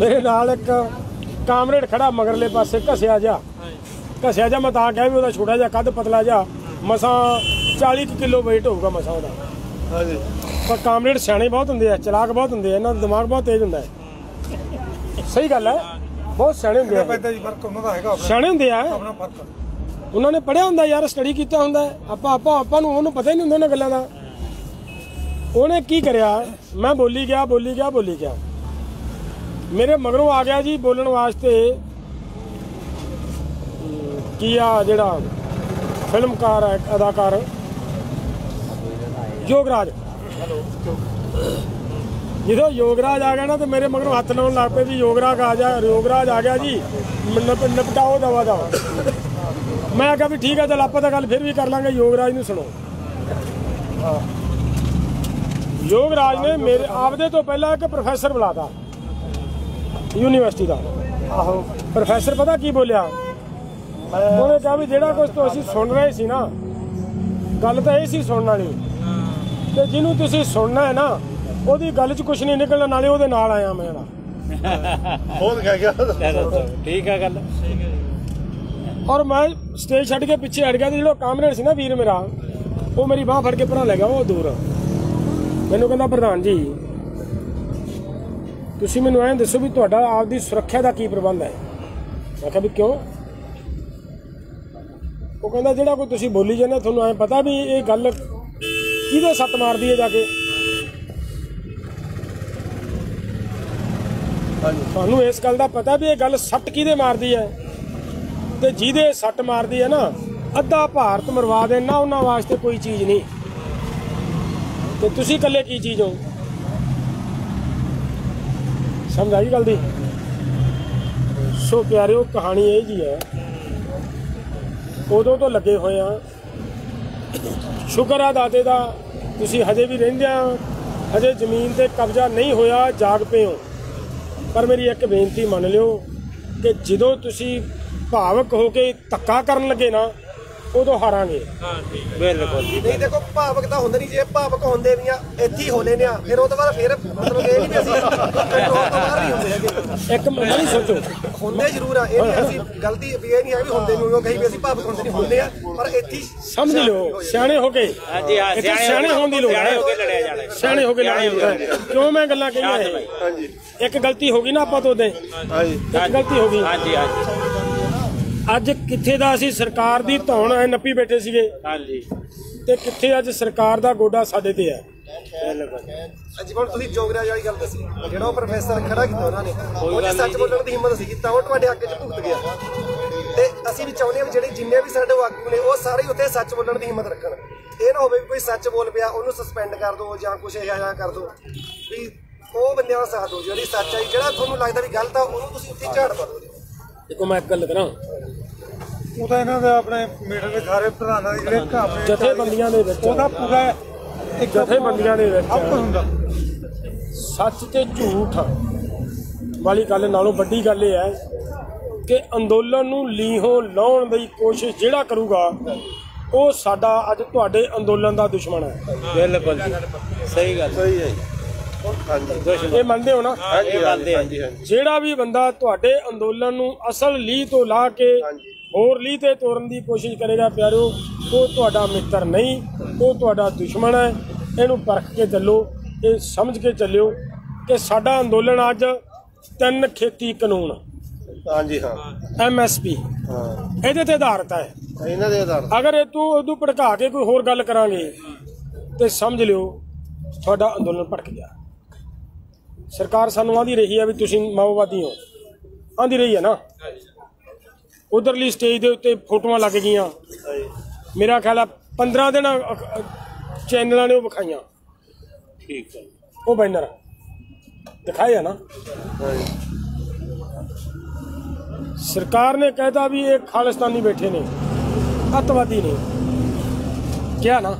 मेरे नाल एक कामरेड खड़ा मगरले पासे घसिया जा मैं तां कहा भी उहदा छोटा जा कद पतला जा मसा 40 किलो वेट होगा मसा उहदा। हां जी पर कामरेड सियाणे बहुत हुंदे आ, चलाक बहुत हुंदे आ, इन्हां दा दिमाग बहुत तेज हुंदा है। सही गल है, बहुत सियाणे हुंदे आ, सियाणे हुंदे आ, उन्होंने पढ़िया हुंदा यार, स्टडी कीता हुंदा है। आपां नूं उहनूं पता ही नहीं हुंदा इन्हां गल्लां दा। उन्हें की करिया मैं बोली गया मेरे मगरों आ गया जी बोलण वास्ते किया जिहड़ा फिल्मकार अदाकार योगराज, जो योगराज आ गया ना तो मेरे मगरों हाथ लाने लग पे जी योगराज आ गया जी निपटाओ दवा दवा। मैं आखिया भी ठीक है चल आप गल फिर भी कर लांगे, योगराज नूं सुनो। योगराज ने मेरे आपदे तो पहला एक प्रोफेसर बुलाता यूनिवर्सिटी का। आहो प्रोफेसर पता की बोलिया, उन्हें कहा भी जेड़ा कुछ तो असी सुन रहे सी ना गल तो यही सुनने वाली, तो जिन्हों तुसी सुनना है ना ओदी गल च कुछ नहीं निकलना, नाले ओदे नाल आया मैं ना ठीक है गल। और मैं स्टेज छड़ के पिछे हट गया तो जो कामरेड सी ना वीर मेरा वो मेरी बांह फड़ के भरा ले गया वो दूर। मैनू कहंदा प्रधान जी तुसी मैनू ऐ दसो भी तुहाडा आपदी सुरक्षा दा की प्रबंध है। मैं कहा भी क्यों? वो कहंदा जेड़ा कोई तुसी बोली जांदे तुहानू ऐ पता भी ये गल किहदे सट मारदी है जाके, तुहानू इस गल दा पता भी ये गल सट किहदे मारदी है, ते जिहदे सट मारदी है ना अद्धा भारत मरवा देना उन्हां वास्ते कोई चीज़ नहीं, ते तुसी कल्ले की चीज़ हो। समझ आई गल दी? सो प्यारिओ कहानी यह जी है, उदों तो लगे हुए हैं, शुक्र है दाते दा तुसी हजे भी रहिंदे आ, हजे जमीन ते कब्जा नहीं होया, जाग पे हो। पर मेरी एक बेनती मन लिओ कि जदों तुसी भावक हो के धक्का करन लगे ना उदों हारांगे। बिल्कुल नहीं देखो भावक तो होंदे नहीं, जे भावक होंदे भी आ इत्थे ही होने ने, फिर ओदे बाद फिर मतलब ये नहीं असि एक मन ही सोचो होंदे जरूर आ, ये नहीं असि गलती ये नहीं है भी होंदे नहीं, कहीं भी असि भावक होंदे नहीं होंदे आ, पर इत्थे समझ लो सियाणे हो गए। हां जी हां सियाणे होण दी लोड़ है, सियाणे हो के लड़ाई होंदा है। क्यों मैं गल्लां कहियां है? हां जी एक गलती होगी ना आपां तो ओदे, हां जी एक गलती होगी। हां जी हां जी अज किथे दा असी सरकार दी धौण नप्पी बैठे सीगे, हां जी, ते किथे अज सरकार दा गोडा साडे ते है। अज कोण तुसी जोगराज वाली गल दसी, जेड़ा ओ प्रोफेसर खड़ा कीता उन्हां ने ओने सच बोलण दी हिम्मत सी कीता, ओ तुहाडे अग्गे च भुगत गया, ते असी भी चाहुंदे आ जेड़े जिन्ने भी साडे आगू ने ओ सारे ही उत्थे सच बोलण दी हिम्मत रखण। ए ना होवे कोई सच बोल पिया ओनू सस्पेंड कर दो जां कुछ ऐसा कर दो भी ओ बंदे दा साथ दो, जेड़ी सच आई जेड़ा तुहानू लगदा भी गलत आ ओनू तुसी उत्थे झाड़ पा दो। देखो मैं एक गल करा ਉਹਦਾ ਇਹਨਾਂ ਦੇ ਆਪਣੇ ਮੀਟਰ ਦੇ ਘਾਰੇ ਪ੍ਰਧਾਨਾਂ ਦੇ ਜਿਹੜੇ ਘਾਪੇ ਜਥੇਬੰਦੀਆਂ ਦੇ ਵਿੱਚ ਉਹਦਾ ਪੂਰਾ ਇੱਕ ਜਥੇਬੰਦੀਆਂ ਦੇ ਵਿੱਚ ਆਪਸ ਹੁੰਦਾ ਸੱਚ ਤੇ ਝੂਠ ਵਾਲੀ ਗੱਲ ਨਾਲੋਂ ਵੱਡੀ ਗੱਲ ਇਹ ਹੈ ਕਿ ਅੰਦੋਲਨ ਨੂੰ ਲੀਹੋਂ ਲਾਉਣ ਦੀ ਕੋਸ਼ਿਸ਼ ਜਿਹੜਾ ਕਰੂਗਾ ਉਹ ਸਾਡਾ ਅੱਜ ਤੁਹਾਡੇ ਅੰਦੋਲਨ ਦਾ ਦੁਸ਼ਮਣ ਹੈ। ਬਿਲਕੁਲ ਸਹੀ ਗੱਲ ਸਹੀ ਹੈ ਇਹ ਮੰਨਦੇ ਹੋ ਨਾ? ਹਾਂਜੀ ਹਾਂਜੀ ਜਿਹੜਾ ਵੀ ਬੰਦਾ ਤੁਹਾਡੇ ਅੰਦੋਲਨ ਨੂੰ ਅਸਲ ਲੀਹ ਤੋਂ ਲਾ ਕੇ और लीते तोड़न की कोशिश करेगा प्यारो वो तुहाडा मित्र नहीं, वो तुहाडा दुश्मन है। इनू परख के चलो, ये समझ के चलो कि साडा अंदोलन अज 3 खेती कानून हाँ जी हाँ MSP इहदे ते आधारित है। इन्हां दे आधार अगर ये तू उदू भड़का के कोई होर गल करांगे तो समझ लिओ तुहाडा अंदोलन भड़क गया। सरकार सानूं आंदी रही है भी तुसीं माओवादी हो, आंदी रही है ना, उधरली स्टेज के उत्ते फोटो लग गई, मेरा ख्याल 15 दिन चैनलों ने विखाइया, ठीक है वो बैनर दिखाया ना। सरकार ने कहता भी ये खालिस्तानी बैठे ने अतवादी ने, क्या ना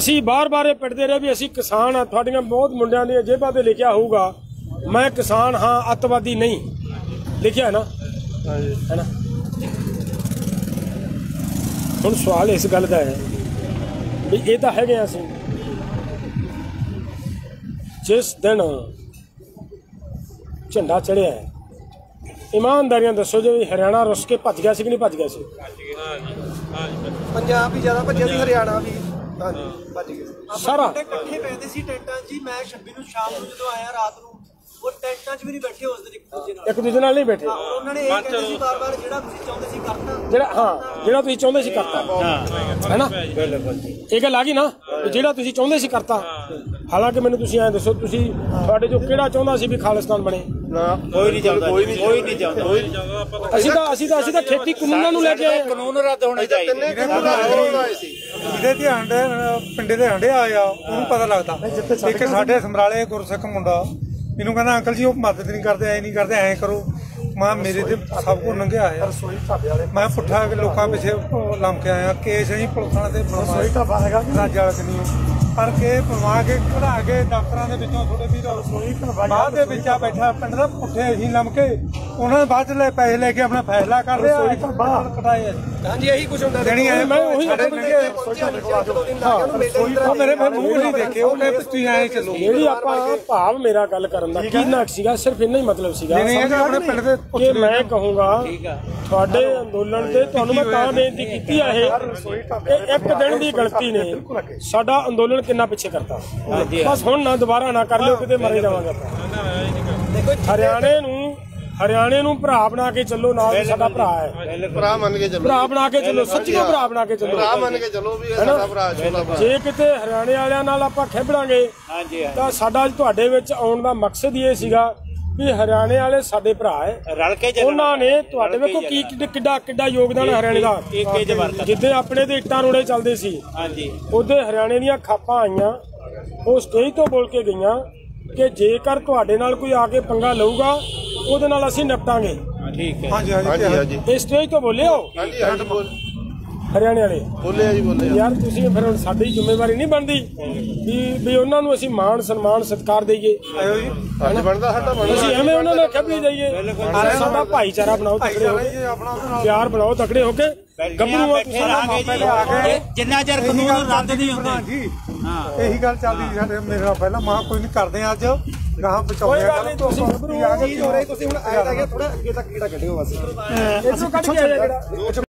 असी बार बार पिटते रहे भी असी किसान हाँ, थोड़िया बहुत मुंडिया ने जेबा से लिखा होगा मैं किसान हाँ अतवादी नहीं लिखा है ना, है ना। हम सवाल इस गल का है भी ये तो है, जिस दिन झंडा चढ़िया है, ईमानदारियां दसो जी हरियाणा रुस के भज गया सी कि नहीं भज गया सी? पंजाब भी ज्यादा भज्या, हरियाणा भी भज गया सारा। इकट्ठे पैदे सी टेंटां जी, मैं 26 ਨੂੰ ਸ਼ਾਮ ਨੂੰ ਜਦੋਂ ਆਇਆ ਰਾਤ ਨੂੰ, ਉਹ टेंटां 'ਚ ਵੀ ਨਹੀਂ ਬੈਠੇ ਉਸ ਦਿਨ, ਇੱਕ ਦੂਜੇ ਨਾਲ ਨਹੀਂ ਬੈਠੇ। ਉਹਨਾਂ ਨੇ ਇਹ ਕਹਿੰਦੇ ਸੀ ਬਾਰ-ਬਾਰ ਜਿਹੜਾ ਤੁਸੀਂ ਚਾਹੁੰਦੇ ਸੀ ਕਰਤਾ, ਜਿਹੜਾ ਤੁਸੀਂ ਚਾਹੁੰਦੇ ਸੀ ਕਰਤਾ, ਹੈ ਨਾ? ਇਹ ਗੱਲ ਆ ਗਈ ਨਾ, ਜਿਹੜਾ ਤੁਸੀਂ ਚਾਹੁੰਦੇ ਸੀ ਕਰਤਾ। ਹਾਲਾਂਕਿ ਮੈਨੂੰ ਤੁਸੀਂ ਐਂ ਦੱਸੋ, ਤੁਸੀਂ ਤੁਹਾਡੇ ਜੋ ਕਿਹੜਾ ਚਾਹੁੰਦਾ ਸੀ ਵੀ ਖਾਲਿਸਤਾਨ ਬਣੇ? ਸਮਰਾਲੇ ਗੁਰਸਿੱਖ ਮੁੰਡਾ ਮੈਨੂੰ ਕਹਿੰਦਾ ਅੰਕਲ ਜੀ ਉਹ ਮਦਦ ਨਹੀਂ ਕਰਦੇ, ਐ ਨਹੀਂ ਕਰਦੇ, ਐ ਕਰੋ। ਮਾਂ ਮੇਰੇ ਤੇ ਸਭ ਕੁਝ ਲੰਘਿਆ ਆਇਆ, ਮੈਂ ਪੁੱਠਾ ਲੋਕਾਂ ਪਿੱਛੇ ਲੰਮ ਕੇ ਆਇਆ। ਕੇਸ ਅਸੀਂ ਪੁਲਿਸਾਂ ਤੇ ਬਣਾਇਆ ਪਰ ਕੇ ਪਵਾ ਕੇ ਕਢਾ ਕੇ ਦਫ਼ਤਰਾਂ ਦੇ ਵਿੱਚੋਂ ਥੋੜੇ ਵੀ ਬਾਅਦ ਦੇ ਵਿੱਚ ਆ ਬੈਠਾ ਪਿੰਡ ਦਾ ਪੁੱਠੇ ਹੀ ਲਮਕੇ। ਉਹਨਾਂ ਨੇ ਬਾਅਦ ਲੈ ਪੈਸੇ ਲੈ ਕੇ ਆਪਣਾ ਫੈਸਲਾ ਕਰ ਲਿਆ, ਕਟਾਏ। ਹਾਂਜੀ ਇਹੀ ਕੁਝ ਹੁੰਦਾ ਦੇਣੀ ਹੈ। ਮੈਂ ਉਹੀ ਮੇਰੇ ਮੂੰਹ ਨਹੀਂ ਦੇਖੇ, ਉਹ ਕਹਿੰਦੇ ਤੁਸੀਂ ਐਂ ਚੱਲੋ। ਜਿਹੜੀ ਆਪਾਂ ਭਾਵ ਮੇਰਾ ਗੱਲ ਕਰਨ ਦਾ ਕੀ ਨਾਕ ਸੀਗਾ, ਸਿਰਫ ਇੰਨਾ ਹੀ ਮਤਲਬ ਸੀਗਾ ਕਿ ਮੈਂ ਕਹੂੰਗਾ ਤੁਹਾਡੇ ਅੰਦੋਲਨ ਤੇ ਤੁਹਾਨੂੰ ਮੈਂ ਤਾਂ ਬੇਨਤੀ ਕੀਤੀ ਆ, ਇਹ ਇੱਕ ਦਿਨ ਦੀ ਗਲਤੀ ਨੇ ਸਾਡਾ ਅੰਦੋਲਨ ਕਿੰਨਾ ਪਿੱਛੇ ਕਰਤਾ। ਬਸ ਹੁਣ ਨਾ ਦੁਬਾਰਾ ਨਾ ਕਰ ਲਿਓ, ਕਿਤੇ ਮਰੇ ਜਾਵਾਂਗੇ। ਹਰਿਆਣੇ ਨੂੰ ਭਰਾ ਬਣਾ ਕੇ ਚੱਲੋ, ਨਾਲ ਸਾਡਾ ਭਰਾ ਹੈ, ਭਰਾ ਬਣਾ ਕੇ ਚੱਲੋ, ਸੱਚੀਓ ਭਰਾ ਬਣਾ ਕੇ ਚੱਲੋ, ਵੀ ਸਾਡਾ ਭਰਾ। ਜੇ ਕਿਤੇ ਹਰਿਆਣੇ ਵਾਲਿਆਂ ਨਾਲ ਆਪਾਂ ਖੇਡਾਂਗੇ ਤਾਂ ਸਾਡਾ ਤੁਹਾਡੇ ਵਿੱਚ ਆਉਣ ਦਾ ਮਕਸਦ ਹੀ ਇਹ ਸੀਗਾ ਵੀ ਹਰਿਆਣੇ ਵਾਲੇ ਸਾਡੇ ਭਰਾ ਹੈ, ਰਲ ਕੇ ਚੱਲਣਾ। ਉਹਨਾਂ ਨੇ ਤੁਹਾਡੇ ਵੇਖੋ ਕੀ ਕਿੱਡਾ ਯੋਗਦਾਨ ਹਰਿਆਣੇ ਦਾ। ਜਿੱਦੇ ਆਪਣੇ ਦੇ ਇੱਟਾਂ ਰੋੜੇ ਚੱਲਦੇ ਸੀ, ਉਹਦੇ ਹਰਿਆਣੇ ਦੀਆਂ ਖਾਪਾਂ ਆਈਆਂ, ਉਹ ਸਟੇਜ ਤੋਂ ਬੋਲ ਕੇ ਗਈਆਂ ਕਿ ਜੇਕਰ ਤੁਹਾਡੇ ਨਾਲ ਕੋਈ ਆ ਕੇ ਪੰਗਾ ਲਊਗਾ ਉਹਦੇ ਨਾਲ ਅਸੀਂ ਨਿਪਟਾਂਗੇ। ਇਹ ਸਟੇਜ ਤੋਂ ਬੋਲਿਓ ਹਰਿਆਣੇ ਵਾਲੇ ਬੋਲੇ ਯਾਰ ਤੁਸੀਂ। ਫਿਰ ਹੁਣ ਸਾਡੀ ਜ਼ਿੰਮੇਵਾਰੀ ਨਹੀਂ ਬਣਦੀ ਵੀ ਉਹਨਾਂ ਨੂੰ ਅਸੀਂ ਮਾਣ ਸਨਮਾਨ ਸਤਿਕਾਰ ਦੇਈਏ? ਅਸੀਂ ਐਵੇਂ ਉਹਨਾਂ ਨਾਲ ਖੇਡੀ ਜਾਈਏ? ਸਾਡਾ ਭਾਈਚਾਰਾ ਬਣਾਓ, ਤਕੜੇ ਹੋ ਕੇ ਪਿਆਰ ਬਣਾਓ, ਤਕੜੇ ਹੋ ਕੇ ਜਿੰਨਾ ਚਿਰ ਕਾਨੂੰਨ ਰੱਦ ਨਹੀਂ ਹੁੰਦਾ ਜੀ। ਇਹੀ ਗੱਲ ਚੱਲਦੀ ਸਾਡੇ ਮੇਰਾ ਪਹਿਲਾਂ ਮਾਂ ਕੋਈ ਨਹੀਂ ਕਰਦੇ ਅੱਜ ਗਾਹਾਂ ਪਹੁੰਚਾਉਂਦੇ। ਤੁਸੀਂ ਹੁਣ ਆਇਆ ਥੋੜਾ ਅੱਗੇ ਤੱਕ ਕਿਹੜਾ ਕੱਢਿਓ ਬਸ, ਇਸ ਨੂੰ ਕੱਢ ਕੇ